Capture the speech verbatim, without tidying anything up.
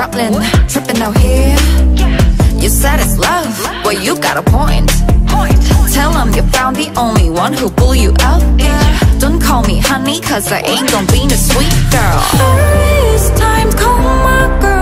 struggling, tripping out here. You said it's love, well you got a point. Tell them you found the only one who'll pull you out there. Don't call me honey, cause I ain't gon' be no sweet girl. First time, call my girl.